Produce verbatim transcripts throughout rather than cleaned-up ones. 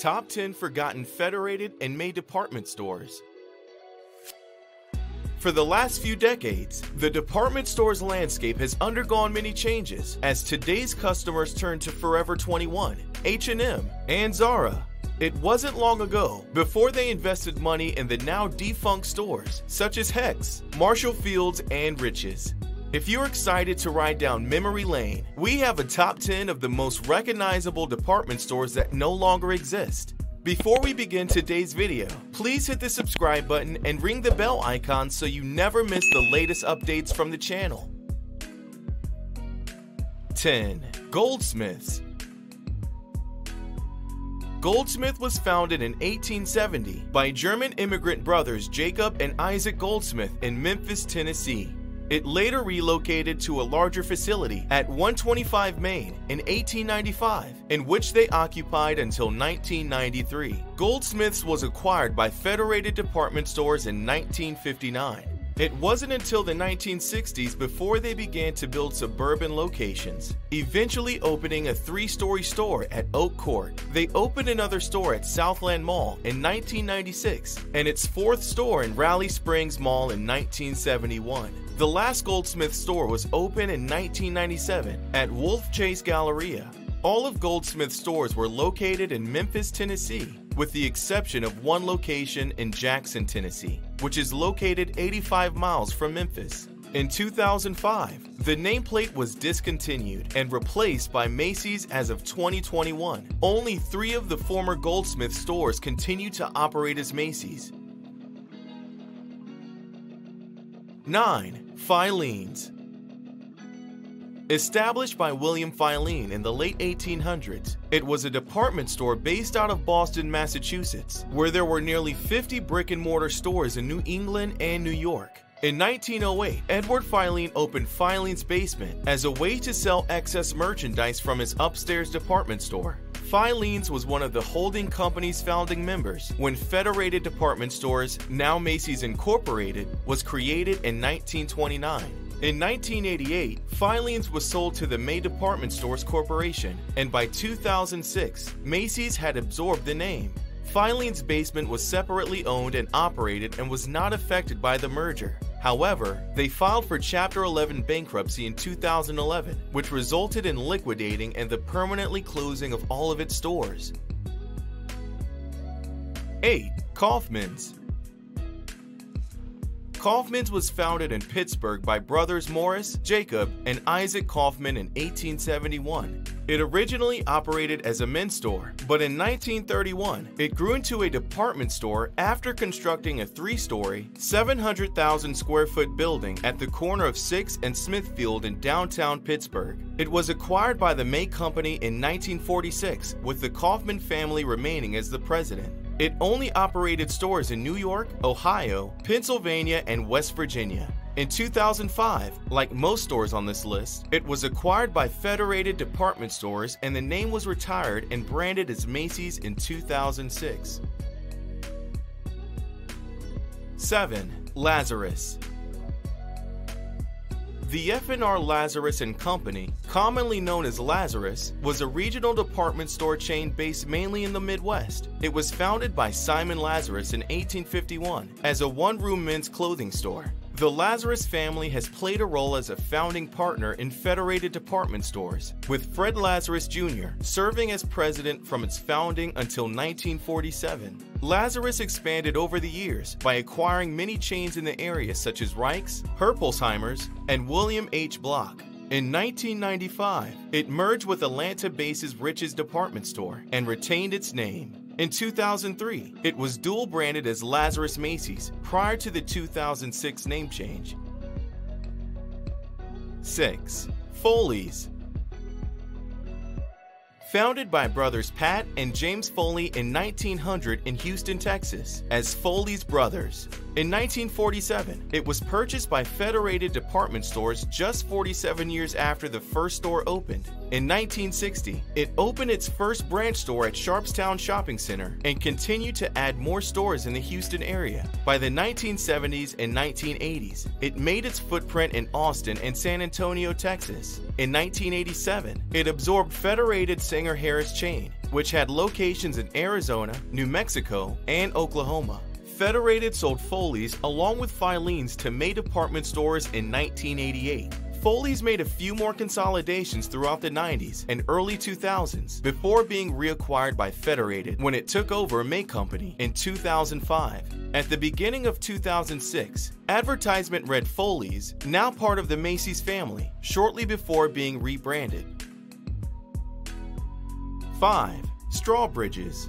Top ten Forgotten Federated and May Department Stores. For the last few decades, the department store's landscape has undergone many changes as today's customers turn to Forever twenty-one, H and M, and Zara. It wasn't long ago before they invested money in the now defunct stores such as Hex, Marshall Field's, and Rich's. If you're excited to ride down memory lane, we have a top ten of the most recognizable department stores that no longer exist. Before we begin today's video, please hit the subscribe button and ring the bell icon so you never miss the latest updates from the channel. ten. Goldsmith's. Goldsmith was founded in eighteen seventy by German immigrant brothers Jacob and Isaac Goldsmith in Memphis, Tennessee. It later relocated to a larger facility at one twenty-five Main in eighteen ninety-five, in which they occupied until nineteen ninety-three. Goldsmith's was acquired by Federated Department Stores in nineteen fifty-nine. It wasn't until the nineteen sixties before they began to build suburban locations, eventually opening a three-story store at Oak Court. They opened another store at Southland Mall in nineteen ninety-six and its fourth store in Raleigh Springs Mall in nineteen seventy-one. The last Goldsmith store was opened in nineteen ninety-seven at Wolf Chase Galleria. All of Goldsmith's stores were located in Memphis, Tennessee, with the exception of one location in Jackson, Tennessee, which is located eighty-five miles from Memphis. In two thousand five, the nameplate was discontinued and replaced by Macy's as of twenty twenty-one. Only three of the former Goldsmith stores continue to operate as Macy's. nine. Filene's. Established by William Filene in the late eighteen hundreds, it was a department store based out of Boston, Massachusetts, where there were nearly fifty brick-and-mortar stores in New England and New York. In nineteen oh eight, Edward Filene opened Filene's basement as a way to sell excess merchandise from his upstairs department store. Filene's was one of the holding company's founding members when Federated Department Stores, now Macy's Incorporated, was created in nineteen twenty-nine. In nineteen eighty-eight, Filene's was sold to the May Department Stores Corporation, and by two thousand six, Macy's had absorbed the name. Filene's basement was separately owned and operated and was not affected by the merger. However, they filed for Chapter eleven bankruptcy in two thousand eleven, which resulted in liquidating and the permanently closing of all of its stores. eight. Kaufman's. Kaufman's was founded in Pittsburgh by brothers Morris, Jacob, and Isaac Kaufmann in eighteen seventy-one. It originally operated as a men's store, but in nineteen thirty-one, it grew into a department store after constructing a three-story, seven hundred thousand square foot building at the corner of sixth and Smithfield in downtown Pittsburgh. It was acquired by the May Company in nineteen forty-six, with the Kaufmann family remaining as the president. It only operated stores in New York, Ohio, Pennsylvania, and West Virginia. In two thousand five, like most stores on this list, it was acquired by Federated Department Stores and the name was retired and branded as Macy's in two thousand six. seven. Lazarus. The F and R Lazarus and Company, commonly known as Lazarus, was a regional department store chain based mainly in the Midwest. It was founded by Simon Lazarus in eighteen fifty-one as a one-room men's clothing store. The Lazarus family has played a role as a founding partner in Federated Department Stores, with Fred Lazarus Junior serving as president from its founding until nineteen forty-seven. Lazarus expanded over the years by acquiring many chains in the area such as Reich's, Herpelsheimer's, and William H. Block. In nineteen ninety-five, it merged with Atlanta-based Rich's Department Store and retained its name. In two thousand three, it was dual-branded as Lazarus Macy's prior to the two thousand six name change. six. Foley's. Founded by brothers Pat and James Foley in nineteen hundred in Houston, Texas, as Foley's Brothers. In nineteen forty-seven, it was purchased by Federated Department Stores just forty-seven years after the first store opened. In nineteen sixty, it opened its first branch store at Sharpstown Shopping Center and continued to add more stores in the Houston area. By the nineteen seventies and nineteen eighties, it made its footprint in Austin and San Antonio, Texas. In nineteen eighty-seven, it absorbed Federated Sanger Harris chain. which had locations in Arizona, New Mexico, and Oklahoma. Federated sold Foley's along with Filene's to May Department Stores in nineteen eighty-eight. Foley's made a few more consolidations throughout the nineties and early two thousands before being reacquired by Federated when it took over May Company in two thousand five. At the beginning of two thousand six, advertisement read Foley's, now part of the Macy's family, shortly before being rebranded. five. Strawbridge's.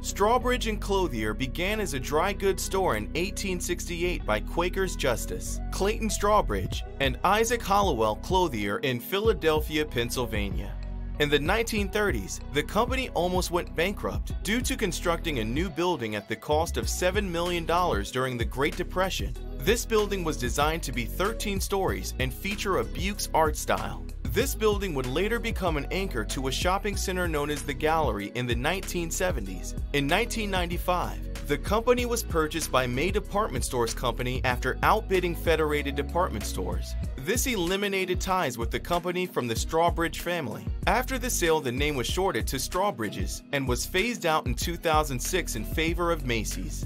Strawbridge and Clothier began as a dry goods store in eighteen sixty-eight by Quakers Justice, Clayton Strawbridge, and Isaac Hollowell Clothier in Philadelphia, Pennsylvania. In the nineteen thirties, the company almost went bankrupt due to constructing a new building at the cost of seven million dollars during the Great Depression. This building was designed to be thirteen stories and feature a Buick's art style. This building would later become an anchor to a shopping center known as the Gallery in the nineteen seventies. In nineteen ninety-five, the company was purchased by May Department Stores Company after outbidding Federated Department Stores. This eliminated ties with the company from the Strawbridge family. After the sale, the name was shorted to Strawbridge's and was phased out in two thousand six in favor of Macy's.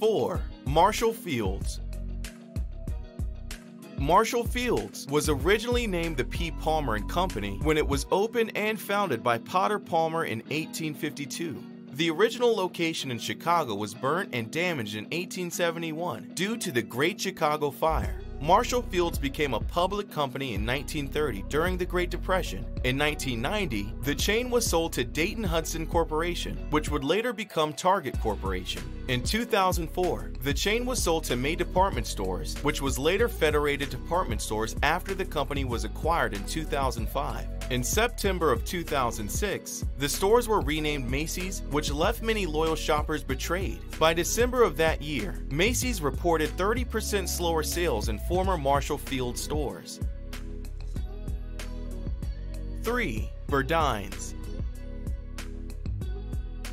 four. Marshall Fields. Marshall Fields was originally named the P. Palmer and Company when it was opened and founded by Potter Palmer in eighteen fifty-two. The original location in Chicago was burnt and damaged in eighteen seventy-one due to the Great Chicago Fire. Marshall Fields became a public company in nineteen thirty during the Great Depression. In nineteen ninety, the chain was sold to Dayton Hudson Corporation, which would later become Target Corporation. In two thousand four, the chain was sold to May Department Stores, which was later Federated Department Stores after the company was acquired in two thousand five. In September of two thousand six, the stores were renamed Macy's, which left many loyal shoppers betrayed. By December of that year, Macy's reported thirty percent slower sales in former Marshall Field stores. three. Burdines.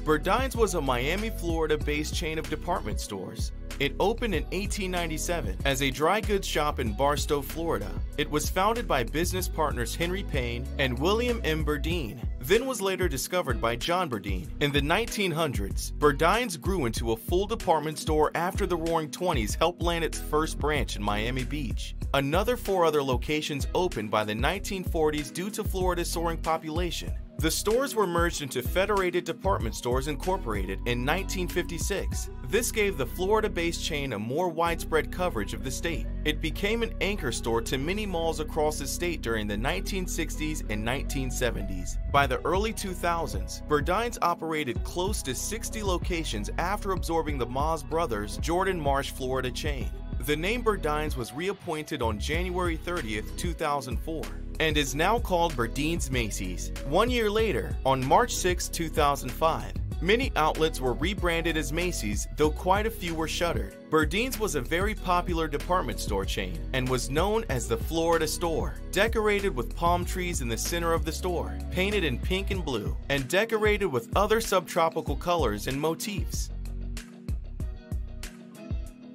Burdines was a Miami, Florida-based chain of department stores. It opened in eighteen ninety-seven as a dry goods shop in Barstow, Florida. It was founded by business partners Henry Payne and William M. Burdine, then was later discovered by John Burdine. In the nineteen hundreds, Burdines grew into a full department store after the Roaring Twenties helped land its first branch in Miami Beach. Another four other locations opened by the nineteen forties due to Florida's soaring population. The stores were merged into Federated Department Stores Incorporated in nineteen fifty-six. This gave the Florida-based chain a more widespread coverage of the state. It became an anchor store to many malls across the state during the nineteen sixties and nineteen seventies. By the early two thousands, Burdines operated close to sixty locations after absorbing the Moss Brothers' Jordan Marsh, Florida chain. The name Burdines was reappointed on January thirtieth, two thousand four. And is now called Burdine's Macy's. One year later, on March sixth, two thousand five, many outlets were rebranded as Macy's, though quite a few were shuttered. Burdine's was a very popular department store chain and was known as the Florida Store, decorated with palm trees in the center of the store, painted in pink and blue, and decorated with other subtropical colors and motifs.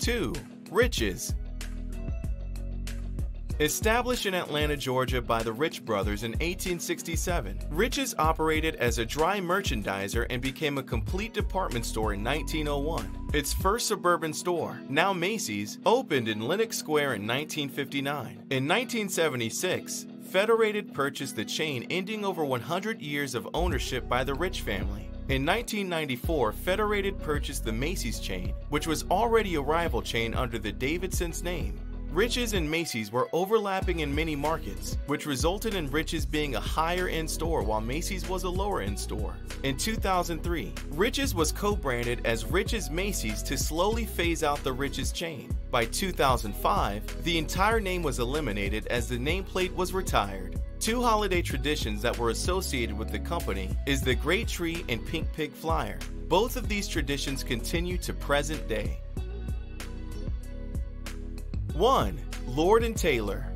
two. Rich's. Established in Atlanta, Georgia by the Rich brothers in eighteen sixty-seven, Rich's operated as a dry merchandiser and became a complete department store in nineteen oh one. Its first suburban store, now Macy's, opened in Lenox Square in nineteen fifty-nine. In nineteen seventy-six, Federated purchased the chain, ending over one hundred years of ownership by the Rich family. In nineteen ninety-four, Federated purchased the Macy's chain, which was already a rival chain under the Davidson's name. Rich's and Macy's were overlapping in many markets, which resulted in Rich's being a higher-end store while Macy's was a lower-end store. In two thousand three, Rich's was co-branded as Rich's Macy's to slowly phase out the Rich's chain. By two thousand five, the entire name was eliminated as the nameplate was retired. Two holiday traditions that were associated with the company is the Great Tree and Pink Pig Flyer. Both of these traditions continue to present day. one. Lord and Taylor.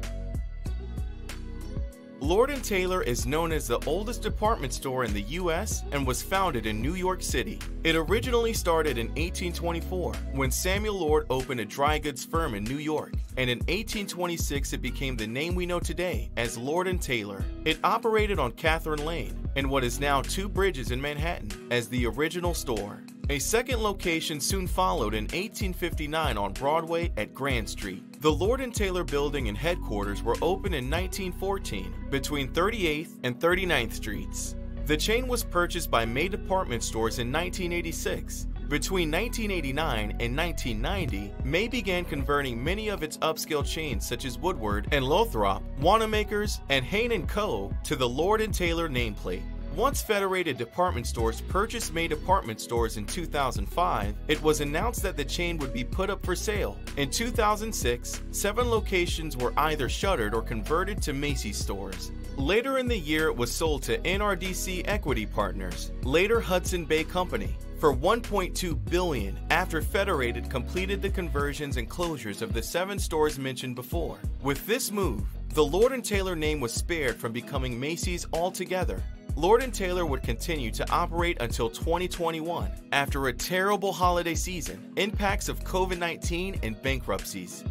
Lord and Taylor is known as the oldest department store in the U S and was founded in New York City. It originally started in eighteen twenty-four when Samuel Lord opened a dry goods firm in New York, and in eighteen twenty-six it became the name we know today as Lord and Taylor. It operated on Catherine Lane and what is now Two Bridges in Manhattan as the original store. A second location soon followed in eighteen fifty-nine on Broadway at Grand Street. The Lord and Taylor building and headquarters were opened in nineteen fourteen between thirty-eighth and thirty-ninth Streets. The chain was purchased by May Department Stores in nineteen eighty-six. Between nineteen eighty-nine and nineteen ninety, May began converting many of its upscale chains such as Woodward and Lothrop, Wanamaker's, and Hain and Co. to the Lord and Taylor nameplate. Once Federated Department Stores purchased May Department Stores in two thousand five, it was announced that the chain would be put up for sale. In two thousand six, seven locations were either shuttered or converted to Macy's stores. Later in the year, it was sold to N R D C Equity Partners, later Hudson Bay Company, for one point two billion dollars after Federated completed the conversions and closures of the seven stores mentioned before. With this move, the Lord and Taylor name was spared from becoming Macy's altogether. Lord and Taylor would continue to operate until twenty twenty-one, after a terrible holiday season, impacts of COVID nineteen, and bankruptcies.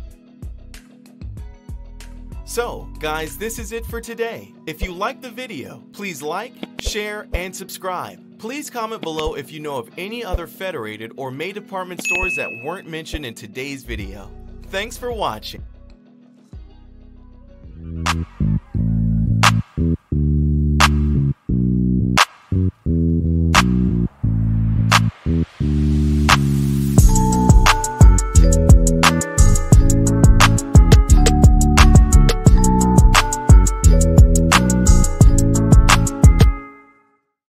So, guys, this is it for today. If you liked the video, please like, share, and subscribe. Please comment below if you know of any other Federated or May Department Stores that weren't mentioned in today's video. Thanks for watching.